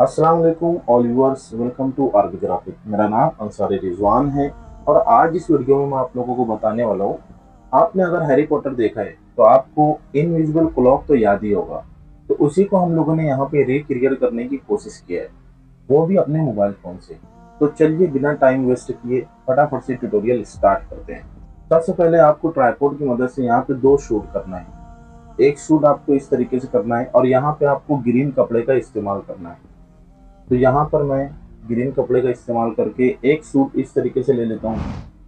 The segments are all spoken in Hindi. अस्सलाम वालेकुम all viewers, welcome to arc graphic. मेरा नाम अंसारी रिजवान है और आज इस वीडियो में मैं आप लोगों को बताने वाला हूँ, आपने अगर हैरी पॉटर देखा है तो आपको इनविजिबल क्लॉक तो याद ही होगा। तो उसी को हम लोगों ने यहाँ पे रिक्रिएट करने की कोशिश किया है, वो भी अपने मोबाइल फ़ोन से। तो चलिए बिना टाइम वेस्ट किए फटाफट से ट्यूटोरियल स्टार्ट करते हैं। सबसे पहले आपको ट्राइपॉड की मदद से यहाँ पे दो शूट करना है। एक शूट आपको इस तरीके से करना है और यहाँ पे आपको ग्रीन कपड़े का इस्तेमाल करना है। तो यहाँ पर मैं ग्रीन कपड़े का इस्तेमाल करके एक सूट इस तरीके से ले लेता हूँ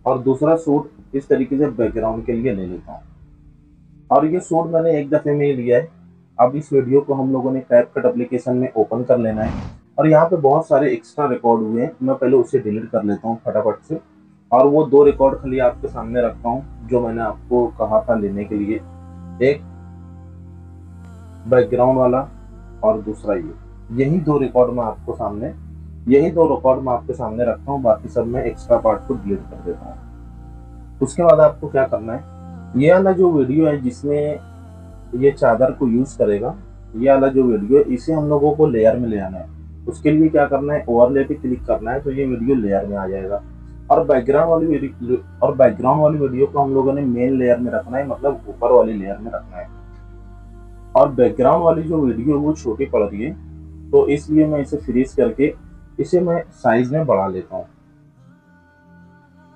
और दूसरा सूट इस तरीके से बैकग्राउंड के लिए ले लेता हूँ। और ये सूट मैंने एक दफ़े में ही लिया है। अब इस वीडियो को हम लोगों ने कैपकट एप्लीकेशन में ओपन कर लेना है और यहाँ पे बहुत सारे एक्स्ट्रा रिकॉर्ड हुए हैं, मैं पहले उसे डिलीट कर लेता हूँ फटाफट से। और वो दो रिकॉर्ड खाली आपके सामने रखता हूँ जो मैंने आपको कहा था लेने के लिए, एक बैकग्राउंड वाला और दूसरा ये। यही दो रिकॉर्ड मैं आपके सामने रखता हूँ, बाकी सब मैं एक्स्ट्रा पार्ट को डिलीट कर देता हूँ। उसके बाद आपको क्या करना है, ये वाला जो वीडियो है जिसमें ये चादर को यूज़ करेगा, ये वाला जो वीडियो है इसे हम लोगों को लेयर में ले आना है। उसके लिए क्या करना है, ओवरले पे क्लिक करना है तो ये वीडियो लेयर में आ जाएगा। और बैकग्राउंड वाली वीडियो को हम लोगों ने मेन लेयर में रखना है, मतलब ऊपर वाली लेयर में रखना है। और बैकग्राउंड वाली जो वीडियो वो छोटी पड़ रही है तो इसलिए मैं इसे फ्रीज करके इसे मैं साइज में बढ़ा लेता हूँ।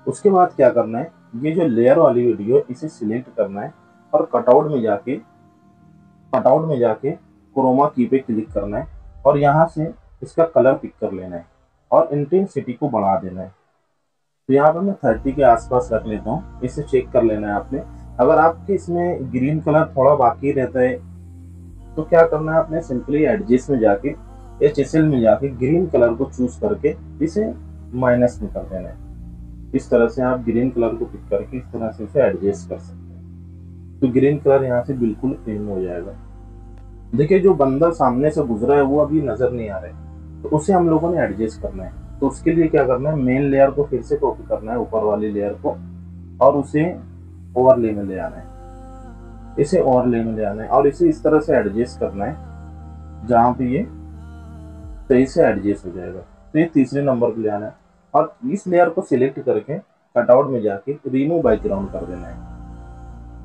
उसके बाद क्या करना है, ये जो लेयर वाली वीडियो इसे सिलेक्ट करना है और कटआउट में जाके क्रोमा की पे क्लिक करना है और यहाँ से इसका कलर पिक कर लेना है और इंटेंसिटी को बढ़ा देना है। तो यहाँ पर मैं 30 के आसपास रख लेता हूँ। इसे चेक कर लेना है आपने, अगर आपके इसमें ग्रीन कलर थोड़ा बाकी रहता है तो क्या करना है, आपने सिंपली एडजस्ट में जाके HSL में जाके ग्रीन कलर को चूज करके इसे माइनस में कर देना है। इस तरह से आप ग्रीन कलर को पिक करके इस तरह से इसे एडजस्ट कर सकते हैं। तो ग्रीन कलर यहाँ से बिल्कुल क्लीन हो जाएगा। देखिए जो बंदा सामने से गुजरा है वो अभी नजर नहीं आ रहा है, तो उसे हम लोगों ने एडजस्ट करना है। तो उसके लिए क्या करना है, मेन लेयर को फिर से कॉपी करना है, ऊपर वाली लेयर को, और उसे ओवरले में ले आना है। इसे ओवरले में ले आना है और इसे इस तरह से एडजस्ट करना है जहाँ पे ये सही से एडजस्ट हो जाएगा। तो ये तीसरे नंबर पे ले आना है और इस लेयर को सिलेक्ट करके कटआउट में जाके रिमूव बैकग्राउंड कर देना है।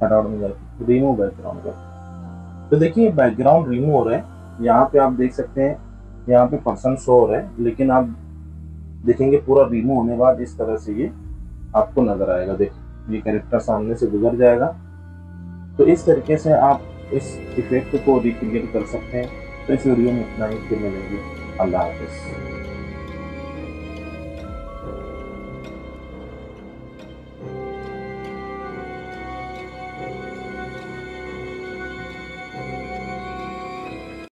कटआउट में जाके रिमूव बैकग्राउंड कर, तो देखिए बैकग्राउंड रिमूव हो रहा है। यहाँ पे आप देख सकते हैं, यहाँ पे पर्सन शो हो रहा है, लेकिन आप देखेंगे पूरा रिमूव होने बाद इस तरह से ये आपको नजर आएगा। देखिए ये कैरेक्टर सामने से गुजर जाएगा। तो इस तरीके से आप इस इफेक्ट को रिक्रिएट कर सकते हैं। तो इस वीडियो में इतना ही, फिर मिलेंगे। अल्लाह हाफिज़।